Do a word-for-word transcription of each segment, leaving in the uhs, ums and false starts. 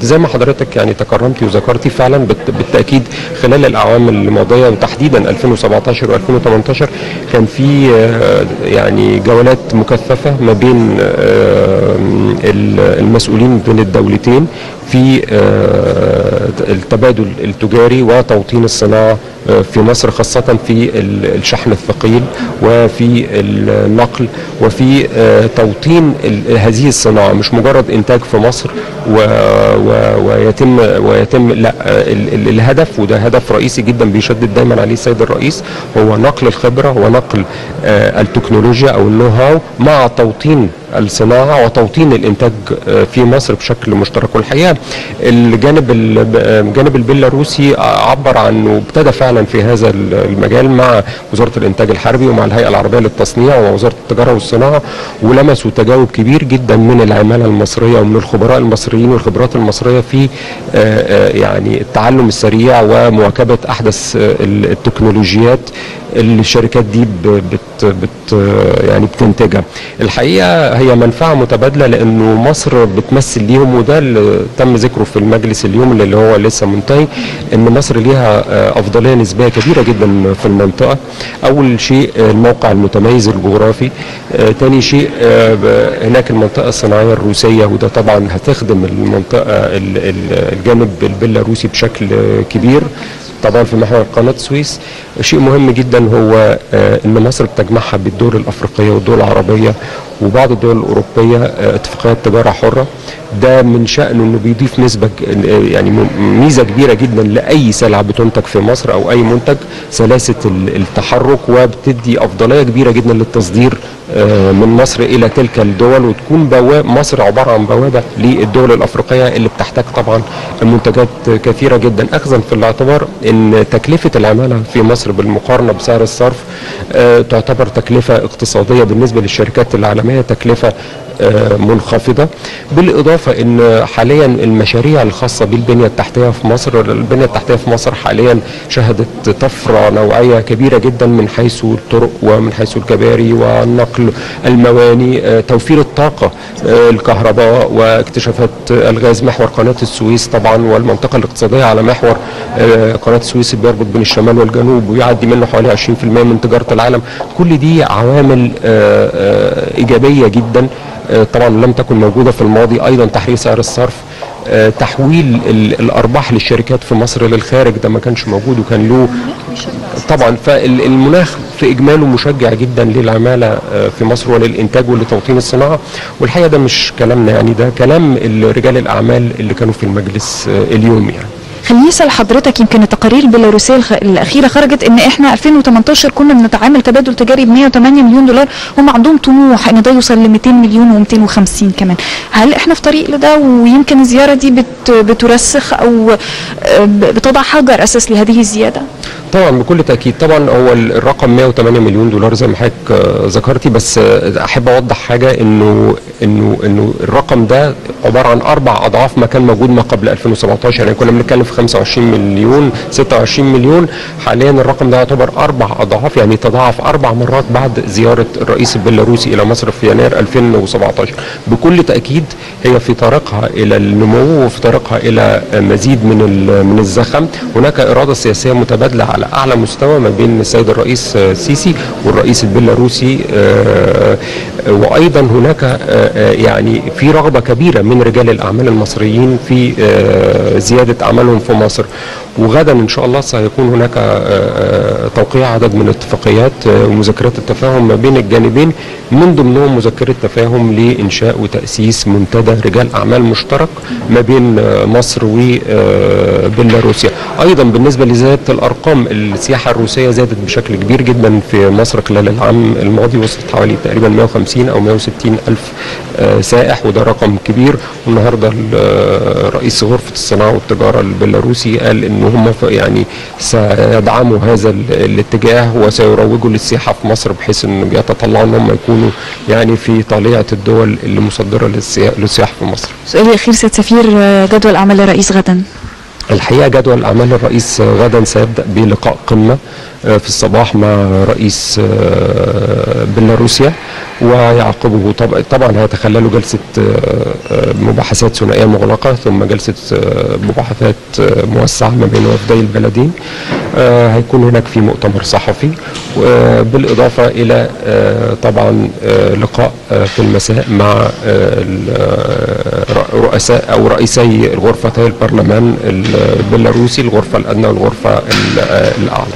حضرتك. زي ما حضرتك يعني تكرمتي وذكرتي فعلا بالتاكيد خلال الاعوام الماضيه وتحديدا ألفين وسبعطاشر وألفين وتمنتاشر كان في يعني جولات مكثفه ما بين المسؤولين من الدولتين في التبادل التجاري وتوطين الصناعه في مصر، خاصة في الشحن الثقيل وفي النقل وفي توطين هذه الصناعة، مش مجرد إنتاج في مصر ويتم ويتم لا، الهدف وده هدف رئيسي جدا بيشدد دايما عليه السيد الرئيس هو نقل الخبرة ونقل التكنولوجيا أو النو هاو مع توطين الصناعة وتوطين الإنتاج في مصر بشكل مشترك. والحقيقة الجانب الجانب البيلاروسي عبر عنه وابتدى فعلا في هذا المجال مع وزارة الإنتاج الحربي ومع الهيئة العربية للتصنيع ووزارة التجارة والصناعة، ولمسوا تجاوب كبير جدا من العمالة المصرية ومن الخبراء المصريين والخبرات المصرية في يعني التعلم السريع ومواكبة أحدث التكنولوجيات اللي الشركات دي بت بت يعني بتنتجها. الحقيقة هي منفعة متبادلة لأنه مصر بتمثل ليهم، وده اللي تم ذكره في المجلس اليوم اللي هو لسه منتهي، إن مصر ليها أفضلية نسبية كبيرة جدا في المنطقة. أول شيء الموقع المتميز الجغرافي، تاني شيء هناك المنطقة الصناعية الروسية وده طبعا هتخدم المنطقة الجانب البيلاروسي بشكل كبير طبعا في محور قناة السويس. شيء مهم جدا هو ان مصر بتجمعها بالدول الافريقيه والدول العربيه وبعض الدول الاوروبيه اتفاقيات تجاره حره، ده من شأنه انه بيضيف نسبه يعني ميزه كبيره جدا لاي سلعه بتنتج في مصر او اي منتج، سلاسه التحرك وبتدي افضليه كبيره جدا للتصدير من مصر الى تلك الدول، وتكون بوابه مصر عباره عن بوابه للدول الافريقيه اللي بتحتاج طبعا منتجات كثيره جدا، اخذا في الاعتبار ان تكلفه العماله في مصر بالمقارنه بسعر الصرف تعتبر تكلفه اقتصاديه بالنسبه للشركات العالميه، تكلفه منخفضه. بالاضافه ان حاليا المشاريع الخاصه بالبنيه التحتيه في مصر، البنيه التحتيه في مصر حاليا شهدت طفره نوعيه كبيره جدا من حيث الطرق ومن حيث الكباري والنقل، المواني، توفير الطاقه، الكهرباء، واكتشافات الغاز محور قناه السويس طبعا والمنطقه الاقتصاديه على محور قناه السويس اللي بيربط بين الشمال والجنوب ويعدي منه حوالي عشرين في المية من تجاره العالم. كل دي عوامل ايجابيه جدا طبعا لم تكن موجوده في الماضي. ايضا تحرير سعر الصرف، تحويل الارباح للشركات في مصر للخارج، ده ما كانش موجود وكان له طبعا. فالمناخ في اجماله مشجع جدا للعماله في مصر وللانتاج ولتوطين الصناعه. والحقيقه ده مش كلامنا، يعني ده كلام رجال الاعمال اللي كانوا في المجلس اليوم. يعني خليني اسال حضرتك، يمكن التقارير البيلاروسيه الاخيره خرجت ان احنا ألفين وتمنتاشر كنا بنتعامل تبادل تجاري ب مية وتمانية مليون دولار، هم عندهم طموح ان ده يوصل ل ميتين مليون و250 كمان. هل احنا في طريق لده؟ ويمكن الزياره دي بت بترسخ او بتضع حجر اساس لهذه الزياده؟ طبعا بكل تاكيد. طبعا هو الرقم مية وتمانية مليون دولار زي ما حضرتك ذكرتي، بس احب اوضح حاجه انه انه انه الرقم ده عباره عن اربع اضعاف ما كان موجود ما قبل ألفين وسبعطاشر، يعني كنا بنتكلم في خمسة وعشرين مليون ستة وعشرين مليون، حاليا الرقم ده يعتبر اربع اضعاف، يعني تضاعف اربع مرات بعد زياره الرئيس البيلاروسي الى مصر في يناير ألفين وسبعطاشر. بكل تاكيد هي في طريقها الى النمو وفي طريقها الى مزيد من من الزخم. هناك اراده سياسيه متبادله على اعلى مستوى ما بين السيد الرئيس السيسي والرئيس البيلاروسي، وايضا هناك يعني في رغبه كبيره من رجال الاعمال المصريين في زياده اعمالهم في مصر. وغدا ان شاء الله سيكون هناك توقيع عدد من الاتفاقيات ومذكرات التفاهم ما بين الجانبين، من ضمنهم مذكره تفاهم لانشاء وتاسيس منتدى رجال اعمال مشترك ما بين مصر وبيلاروسيا. ايضا بالنسبه لزياده الارقام، السياحه الروسيه زادت بشكل كبير جدا في مصر خلال العام الماضي، وصلت حوالي تقريبا مية وخمسين او مية وستين الف سائح، وده رقم كبير. والنهارده رئيس غرفه الصناعه والتجاره البيلاروسي قال ان هم يعني سيدعموا هذا الاتجاه وسيروجوا للسياحه في مصر، بحيث ان يتطلعوا ان هم يكونوا يعني في طليعه الدول اللي مصدره للسياحه في مصر. سؤال الاخير سيد سفير، جدول اعمال الرئيس غدا؟ الحقيقه جدول اعمال الرئيس غدا سيبدا بلقاء قمه في الصباح مع رئيس بيلاروسيا، ويعقبه طبعا هيتخلله جلسة مباحثات ثنائية مغلقة ثم جلسة مباحثات موسعة ما بين وفدي البلدين. هيكون هناك في مؤتمر صحفي، بالإضافة إلى طبعا لقاء في المساء مع رؤساء أو رئيسي الغرفتي البرلمان البيلاروسي، الغرفة الأدنى والغرفة الأعلى.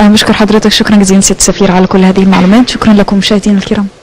بشكر حضرتك، شكرا جزيلا سيادة السفير على كل هذه المعلومات. شكرا لكم مشاهدينا الكرام.